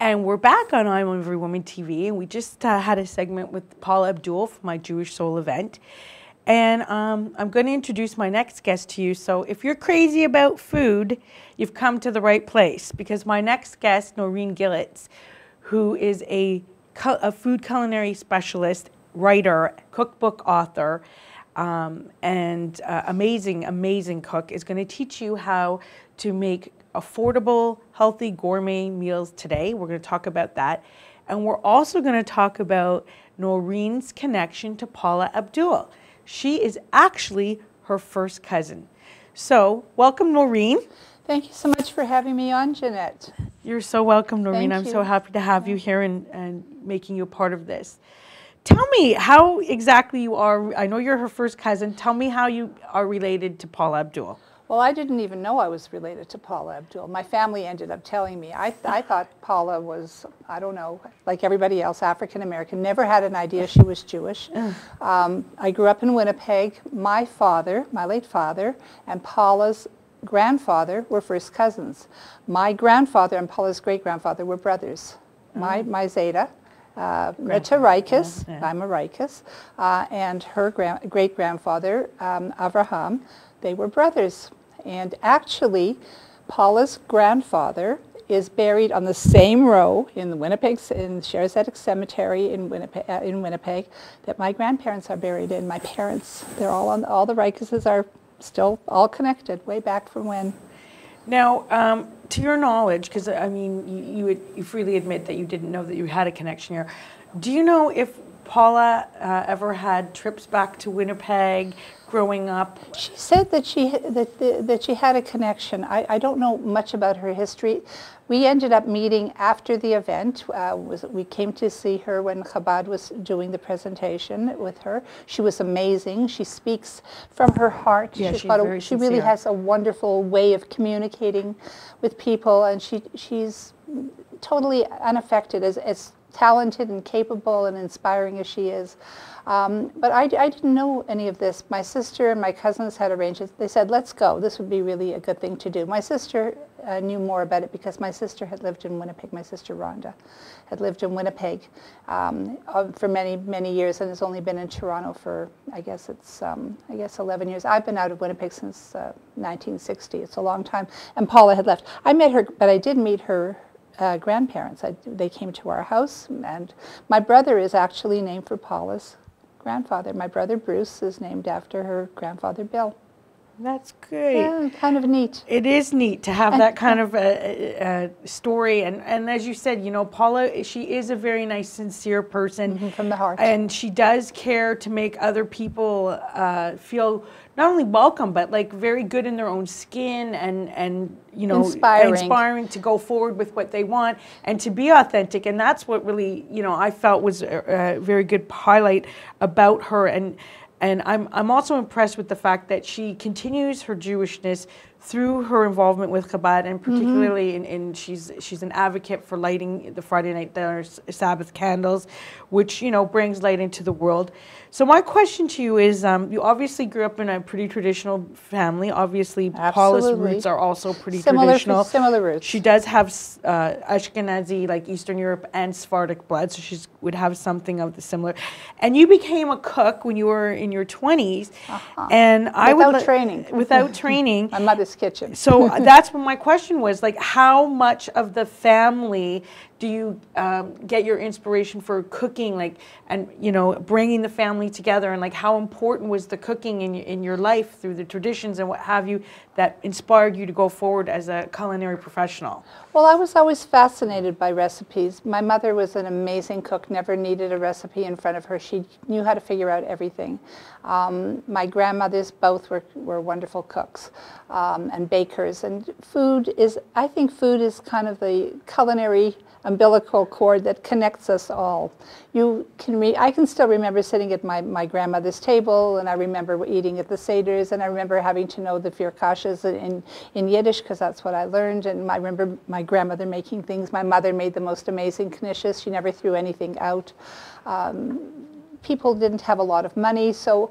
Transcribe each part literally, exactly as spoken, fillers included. And we're back on I'm Every Woman T V, and we just uh, had a segment with Paula Abdul for my Jewish Soul event. And um, I'm going to introduce my next guest to you. So if you're crazy about food, you've come to the right place, because my next guest, Norene Gilletz, who is a, a food culinary specialist, writer, cookbook author, um, and uh, amazing, amazing cook, is going to teach you how to make affordable, healthy, gourmet meals today. We're going to talk about that. And we're also going to talk about Norene's connection to Paula Abdul. She is actually her first cousin. So welcome, Norene. Thank you so much for having me on, Jeanette. You're so welcome, Norene. Thank I'm you. so happy to have you here and, and making you a part of this. Tell me how exactly you are. I know you're her first cousin. Tell me how you are related to Paula Abdul. Well, I didn't even know I was related to Paula Abdul. My family ended up telling me. I, th I thought Paula was, I don't know, like everybody else, African-American. Never had an idea she was Jewish. Um, I grew up in Winnipeg. My father, my late father, and Paula's grandfather were first cousins. My grandfather and Paula's great-grandfather were brothers. My, my Zeta, uh, Rita Rikis, yeah, yeah. I'm a Rikis, uh, and her gran great-grandfather, um, Avraham, they were brothers. And actually, Paula's grandfather is buried on the same row in the Winnipeg, in Sherazetic Cemetery in Winnipeg, uh, in Winnipeg, that my grandparents are buried in. My parents, they're all on. All the Rikises are still all connected, way back from when. Now, um, to your knowledge, because I mean, you, you you freely admit that you didn't know that you had a connection here. Do you know if Paula uh, ever had trips back to Winnipeg growing up? She said that she that the, that she had a connection. I, I don't know much about her history. We ended up meeting after the event. Uh, was, we came to see her when Chabad was doing the presentation with her. She was amazing. She speaks from her heart. Yeah, she's she's a, she really has a wonderful way of communicating with people, and she she's totally unaffected, as as talented and capable and inspiring as she is. Um, but I, I didn't know any of this. My sister and my cousins had arranged it. They said, let's go. This would be really a good thing to do. My sister uh, knew more about it because my sister had lived in Winnipeg. My sister Rhonda had lived in Winnipeg um, for many, many years, and has only been in Toronto for, I guess it's, um, I guess eleven years. I've been out of Winnipeg since uh, nineteen sixty. It's a long time. And Paula had left. I met her, but I did meet her Uh, grandparents. I, they came to our house, and my brother is actually named for Paula's grandfather. My brother Bruce is named after her grandfather Bill. That's great. Yeah, kind of neat. It is neat to have that kind of a, a story, and and as you said, you know, Paula, she is a very nice, sincere person. Mm-hmm, from the heart. And she does care to make other people uh, feel not only welcome, but like very good in their own skin, and and you know, inspiring, inspiring to go forward with what they want and to be authentic. And that's what really, you know, I felt was a, a very good highlight about her. And. And I'm, I'm also impressed with the fact that she continues her Jewishness through her involvement with Chabad, and particularly mm-hmm. in, in she's she's an advocate for lighting the Friday night dinner Sabbath candles, which, you know, brings light into the world. So my question to you is, um, you obviously grew up in a pretty traditional family. Obviously, Paula's roots are also pretty similar, traditional. Similar roots. She does have uh, Ashkenazi, like Eastern Europe, and Sephardic blood, so she would have something of the similar. And you became a cook when you were in your twenties, uh-huh. and without I would training without training. My mother's kitchen. So that's what my question was, like, how much of the family do you um, get your inspiration for cooking, like, and, you know, bringing the family together, and like how important was the cooking in, in your life through the traditions and what have you that inspired you to go forward as a culinary professional? Well, I was always fascinated by recipes. My mother was an amazing cook, never needed a recipe in front of her. She knew how to figure out everything. Um, my grandmothers both were, were wonderful cooks um, and bakers, and food is, I think food is kind of the culinary umbilical cord that connects us all. You can re I can still remember sitting at my, my grandmother's table, and I remember eating at the seders, and I remember having to know the vier kashas in, in Yiddish, because that's what I learned, and I remember my grandmother making things. My mother made the most amazing knishes. She never threw anything out. Um, people didn't have a lot of money, so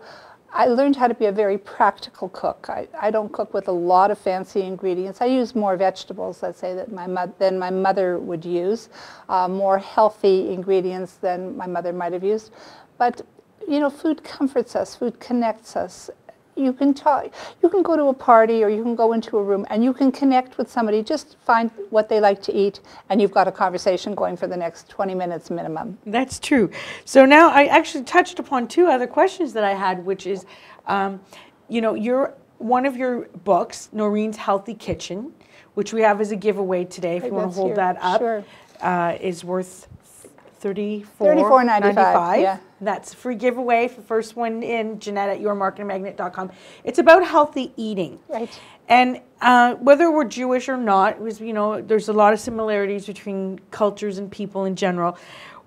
I learned how to be a very practical cook. I, I don't cook with a lot of fancy ingredients. I use more vegetables, let's say, that my mo than my mother would use, uh, more healthy ingredients than my mother might have used. But, you know, food comforts us, food connects us. You can talk, you can go to a party or you can go into a room and you can connect with somebody, just find what they like to eat, and you've got a conversation going for the next twenty minutes minimum. That's true. So now I actually touched upon two other questions that I had, which is, um, you know, your, one of your books, Norene's Healthy Kitchen, which we have as a giveaway today, if you want to hold that up, sure. uh, is worth thirty-four ninety-five. Yeah. That's free giveaway for first one in, Jeanette at your marketing magnet dot com. It's about healthy eating. Right. And uh, whether we're Jewish or not, it was, you know, there's a lot of similarities between cultures and people in general.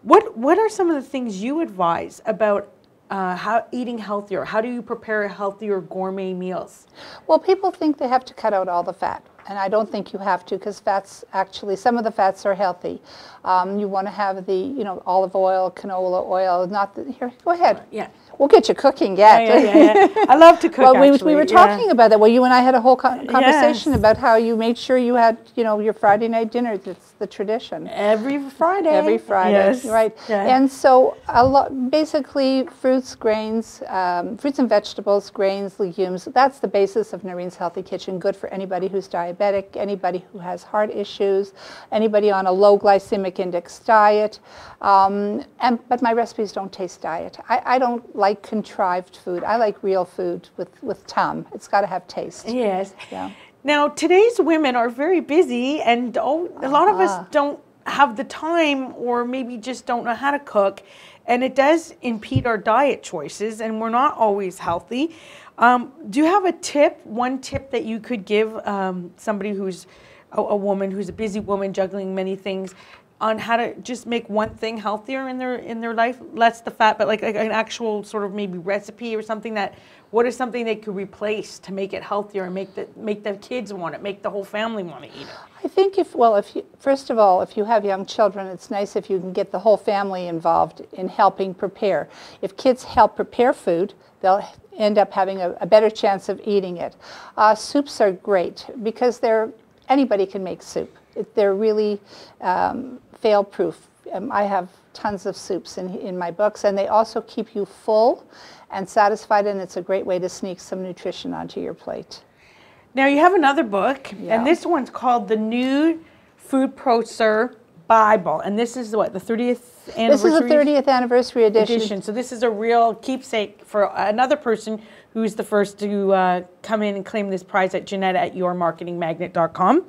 What what are some of the things you advise about Uh, how eating healthier? How do you prepare healthier gourmet meals? Well, people think they have to cut out all the fat, and I don't think you have to, because fats actually, some of the fats are healthy. Um, you want to have the, you know, olive oil, canola oil, not the, here, go ahead. Yeah. We'll get you cooking yet. Yeah, yeah, yeah, yeah. I love to cook. Well, we, we were talking yeah. about that. Well, you and I had a whole con conversation yes. about how you made sure you had, you know, your Friday night dinner. That's the tradition. Every Friday. Every Friday. Yes. Right. Yeah. And so a lot, basically, fruits, grains, um, fruits and vegetables, grains, legumes. That's the basis of Norene's Healthy Kitchen. Good for anybody who's diabetic, anybody who has heart issues, anybody on a low glycemic index diet. Um, and but my recipes don't taste diet. I, I don't like like contrived food. I like real food with, with tum. It's got to have taste. Yes. Yeah. Now, today's women are very busy, and oh, a lot uh-huh. of us don't have the time, or maybe just don't know how to cook, and it does impede our diet choices, and we're not always healthy. Um, do you have a tip, one tip that you could give um, somebody who's a, a woman, who's a busy woman juggling many things, on how to just make one thing healthier in their in their life, less the fat, but like, like an actual sort of maybe recipe or something that, what is something they could replace to make it healthier and make the make the kids want it, make the whole family want to eat it? I think if well, if you, first of all, if you have young children, it's nice if you can get the whole family involved in helping prepare. If kids help prepare food, they'll end up having a, a better chance of eating it. Uh, soups are great because they're anybody can make soup. They're really um, fail-proof. Um, I have tons of soups in, in my books, and they also keep you full and satisfied, and it's a great way to sneak some nutrition onto your plate. Now, you have another book, yeah. and this one's called The New Food Processor Bible, and this is what, the thirtieth anniversary? This is the thirtieth anniversary edition. edition. So this is a real keepsake for another person who's the first to uh, come in and claim this prize at Jeanette at your marketing magnet dot com.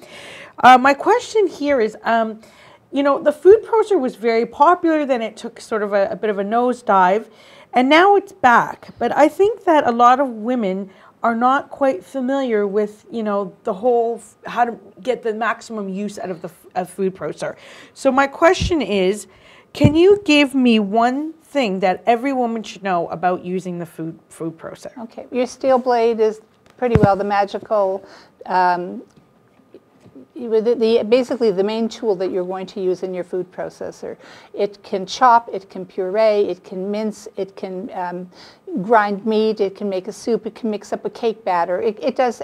Uh, my question here is, um, you know, the food processor was very popular, then it took sort of a, a bit of a nosedive, and now it's back. But I think that a lot of women are not quite familiar with, you know, the whole, how to get the maximum use out of the of food processor. So my question is, can you give me one thing that every woman should know about using the food food processor? Okay, your steel blade is pretty well the magical, um, the, the, basically the main tool that you're going to use in your food processor. It can chop, it can puree, it can mince, it can um, grind meat, it can make a soup, it can mix up a cake batter. It, it does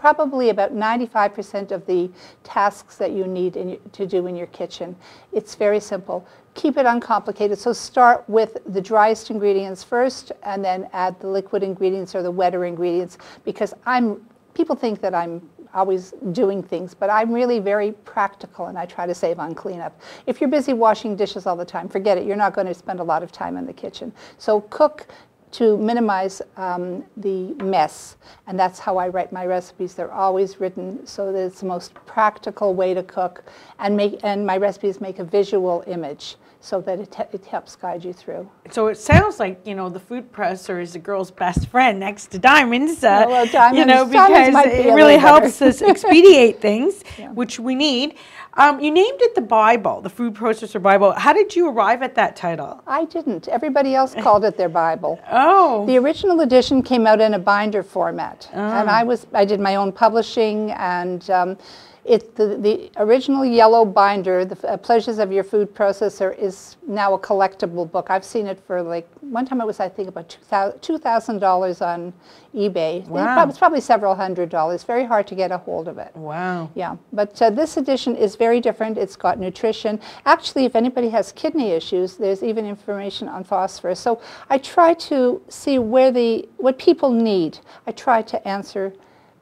probably about ninety-five percent of the tasks that you need in, to do in your kitchen. It's very simple. Keep it uncomplicated. So start with the driest ingredients first, and then add the liquid ingredients or the wetter ingredients. Because I'm, people think that I'm always doing things, but I'm really very practical, and I try to save on cleanup. If you're busy washing dishes all the time, forget it. You're not going to spend a lot of time in the kitchen. So cook to minimize um, the mess, and that's how I write my recipes. They're always written so that it's the most practical way to cook, and make and my recipes make a visual image so that it, it helps guide you through. So it sounds like, you know, the food processor is a girl's best friend next to diamonds, uh, well, well, diamonds you know, because be it really helps us expedite things, yeah. which we need. Um, you named it the Bible, the Food Processor Bible. How did you arrive at that title? I didn't. Everybody else called it their Bible. Oh. The original edition came out in a binder format, oh. and I was I did my own publishing, and um, It, the, the original yellow binder, The uh, Pleasures of Your Food Processor, is now a collectible book. I've seen it for like, one time it was, I think, about two thousand dollars on eBay. Wow. It's probably several hundred dollars. Very hard to get a hold of it. Wow. Yeah. But uh, this edition is very different. It's got nutrition. Actually, if anybody has kidney issues, there's even information on phosphorus. So I try to see where the, what people need. I try to answer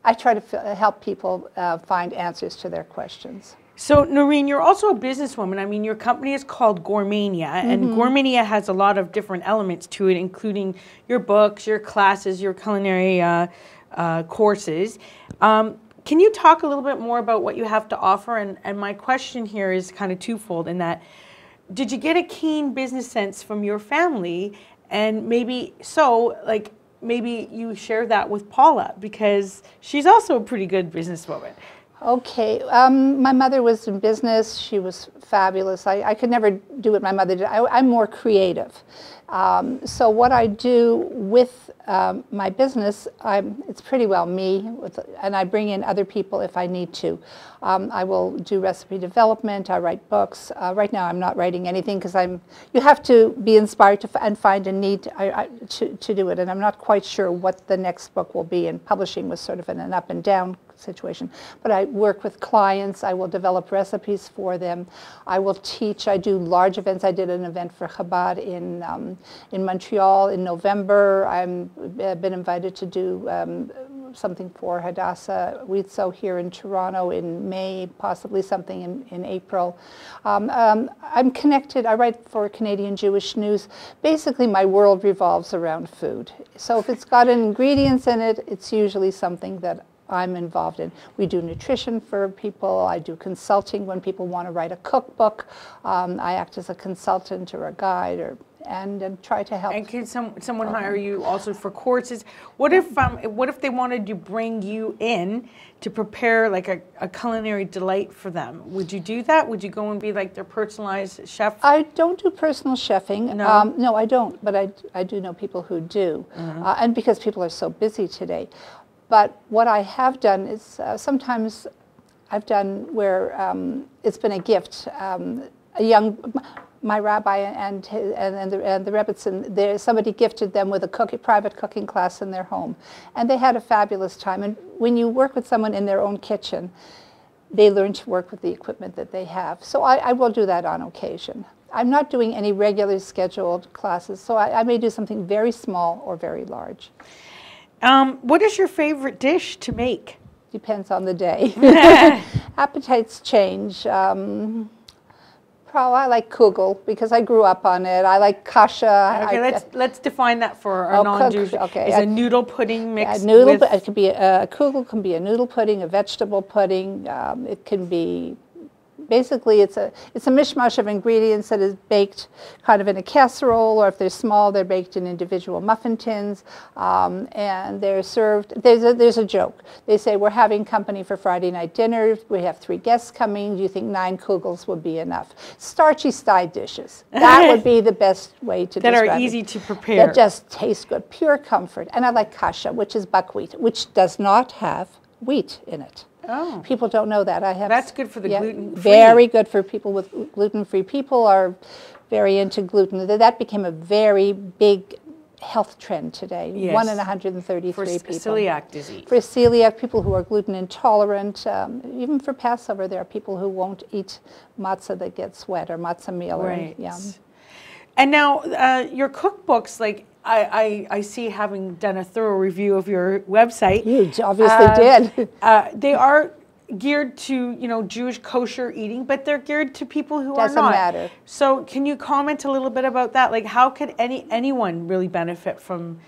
I try to f help people uh, find answers to their questions. So, Norene, you're also a businesswoman. I mean, your company is called Gourmania, mm-hmm. and Gourmania has a lot of different elements to it, including your books, your classes, your culinary uh, uh, courses. Um, can you talk a little bit more about what you have to offer? And, and my question here is kind of twofold in that, did you get a keen business sense from your family? And maybe so, like, maybe you share that with Paula, because she's also a pretty good businesswoman. Okay, um, my mother was in business. She was fabulous. I, I could never do what my mother did. I, I'm more creative. Um, so what I do with um, my business, I'm, it's pretty well me, with, and I bring in other people if I need to. Um, I will do recipe development. I write books. Uh, right now, I'm not writing anything because I'm. You have to be inspired to f and find a need to, I, I, to to do it. And I'm not quite sure what the next book will be. And publishing was sort of an, an up and down situation. But I work with clients. I will develop recipes for them. I will teach. I do large events. I did an event for Chabad in um, in Montreal in November. I'm, I've been invited to do Um, something for Hadassah WIZO here in Toronto in May, possibly something in, in April. Um, um, I'm connected, I write for Canadian Jewish News. Basically, my world revolves around food. So if it's got ingredients in it, it's usually something that I'm involved in. We do nutrition for people. I do consulting when people want to write a cookbook. Um, I act as a consultant or a guide, or and, and try to help. And can some, someone um, hire you also for courses? What if um, what if they wanted to bring you in to prepare like a, a culinary delight for them? Would you do that? Would you go and be like their personalized chef? I don't do personal chefing. No, um, no I don't, but I, I do know people who do. Mm-hmm. uh, and because people are so busy today. But what I have done is uh, sometimes I've done where um, it's been a gift. Um, a young, my rabbi and and, and the, and the Rebbitzin, there somebody gifted them with a cook, private cooking class in their home, and they had a fabulous time. And when you work with someone in their own kitchen, they learn to work with the equipment that they have. So I, I will do that on occasion. I'm not doing any regular scheduled classes, so I, I may do something very small or very large. Um, what is your favorite dish to make? Depends on the day. Appetites change. Um, probably I like kugel because I grew up on it. I like kasha. Okay, I, let's let's define that for our oh, non-Jews. Okay, is a noodle pudding mixed a noodle, with? It could be a, a kugel. Can be a noodle pudding, a vegetable pudding. Um, it can be. Basically, it's a it's a mishmash of ingredients that is baked kind of in a casserole, or if they're small, they're baked in individual muffin tins, um, and they're served. There's a, there's a joke. They say, we're having company for Friday night dinner. We have three guests coming. Do you think nine kugels would be enough? Starchy side dishes. That would be the best way to describe it. That are easy to prepare. That just taste good. Pure comfort. And I like kasha, which is buckwheat, which does not have wheat in it. Oh. People don't know that. I have. That's good for the yeah, gluten-free. Very good for people with gluten-free. People are very into gluten. That became a very big health trend today. Yes. One in one hundred thirty-three for people. For celiac disease. For celiac, people who are gluten intolerant. Um, even for Passover, there are people who won't eat matzah that gets wet, or matzah meal. Right. And, yeah. And now uh, your cookbooks, like, I, I, I see, having done a thorough review of your website. You obviously uh, did. uh, they are geared to, you know, Jewish kosher eating, but they're geared to people who Doesn't are not. Doesn't matter. So can you comment a little bit about that? Like, how could any anyone really benefit from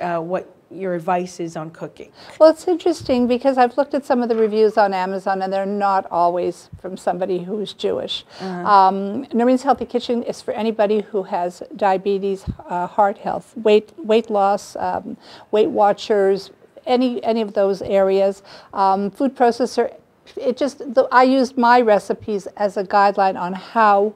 uh, what your advice is on cooking? Well, it's interesting because I've looked at some of the reviews on Amazon, and they're not always from somebody who is Jewish. Uh-huh. um, Norene's Healthy Kitchen is for anybody who has diabetes, uh, heart health, weight weight loss, um, Weight Watchers, any any of those areas. Um, food processor. It just the, I used my recipes as a guideline on how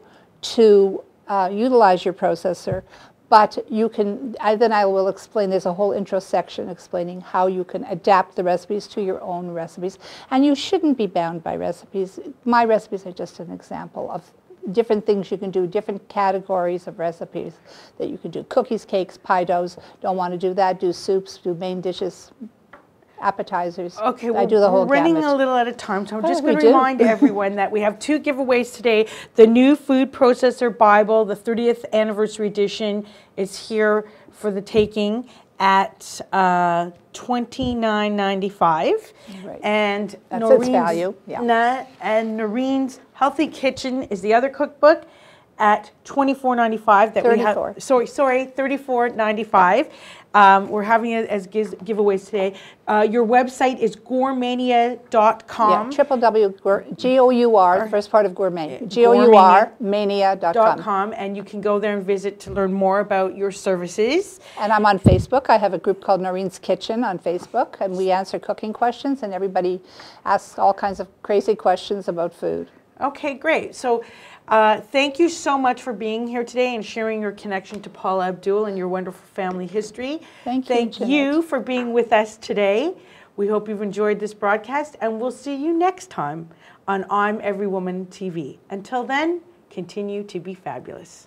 to uh, utilize your processor. But you can, I, then I will explain, there's a whole intro section explaining how you can adapt the recipes to your own recipes. And you shouldn't be bound by recipes. My recipes are just an example of different things you can do, different categories of recipes that you can do. Cookies, cakes, pie doughs, don't want to do that, do soups, do main dishes, appetizers. Okay, well, I do the whole we're running gamut. a little at a time, so I'm oh, just going to remind everyone that we have two giveaways today. The New Food Processor Bible, the thirtieth anniversary edition, is here for the taking at uh, twenty-nine ninety-five. Right. And that's Norene's, its value. Yeah. Na, and Norene's Healthy Kitchen is the other cookbook at twenty-four ninety-five. That thirty-four. We have. Sorry, sorry, thirty-four ninety-five. Um, we're having it as giz, giveaways today. Uh, your website is gourmania dot com. Yeah, triple W G O U R, first part of Gourmania. G O U R mania dot com. And you can go there and visit to learn more about your services. And I'm on Facebook. I have a group called Norene's Kitchen on Facebook, and we answer cooking questions, and everybody asks all kinds of crazy questions about food. Okay, great. So uh, thank you so much for being here today and sharing your connection to Paula Abdul and your wonderful family history. Thank you. Thank you for being with us today. We hope you've enjoyed this broadcast, and we'll see you next time on I'm Every Woman T V. Until then, continue to be fabulous.